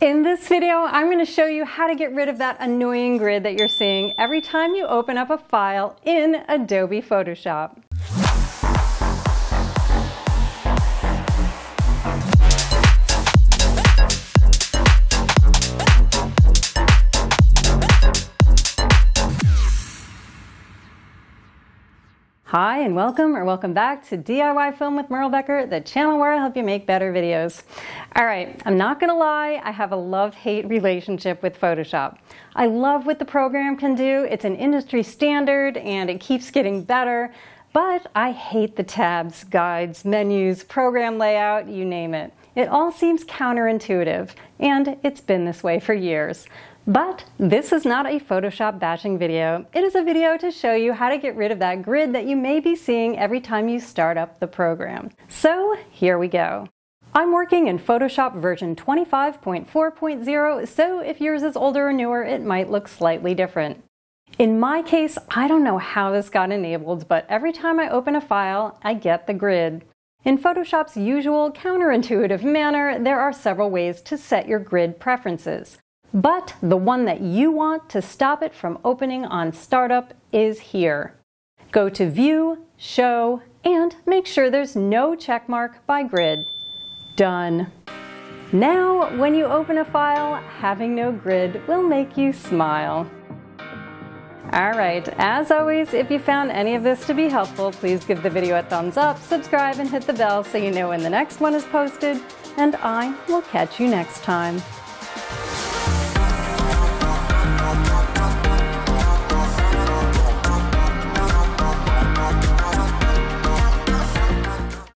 In this video, I'm going to show you how to get rid of that annoying grid that you're seeing every time you open up a file in Adobe Photoshop. Hi and welcome or welcome back to DIY Film with Merle Becker, the channel where I help you make better videos. All right, I'm not gonna lie, I have a love-hate relationship with Photoshop. I love what the program can do, it's an industry standard and it keeps getting better, but I hate the tabs, guides, menus, program layout, you name it. It all seems counterintuitive, and it's been this way for years. But this is not a Photoshop bashing video. It is a video to show you how to get rid of that grid that you may be seeing every time you start up the program. So here we go. I'm working in Photoshop version 25.4.0, so if yours is older or newer, it might look slightly different. In my case, I don't know how this got enabled, but every time I open a file, I get the grid. In Photoshop's usual counterintuitive manner, there are several ways to set your grid preferences. But the one that you want to stop it from opening on startup is here. Go to View, Show, and make sure there's no checkmark by grid. Done. Now, when you open a file, having no grid will make you smile. All right, as always, if you found any of this to be helpful, please give the video a thumbs up, subscribe, and hit the bell so you know when the next one is posted, and I will catch you next time.